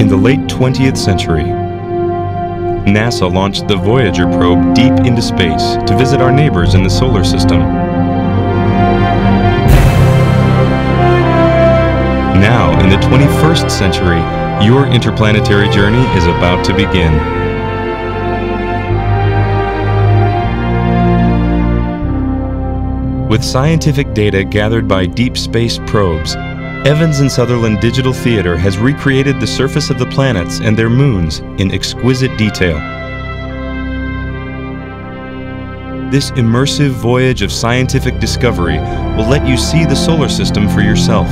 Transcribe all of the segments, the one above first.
In the late 20th century, NASA launched the Voyager probe deep into space to visit our neighbors in the solar system. Now, in the 21st century, your interplanetary journey is about to begin. With scientific data gathered by deep space probes, Evans and Sutherland Digital Theater has recreated the surface of the planets and their moons in exquisite detail. This immersive voyage of scientific discovery will let you see the solar system for yourself.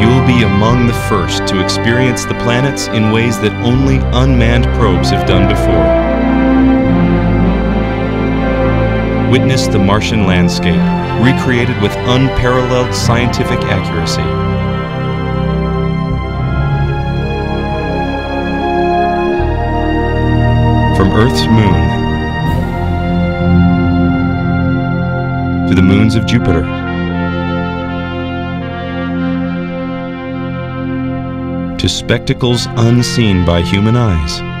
You will be among the first to experience the planets in ways that only unmanned probes have done before. Witness the Martian landscape, recreated with unparalleled scientific accuracy. From Earth's moon to the moons of Jupiter, to spectacles unseen by human eyes.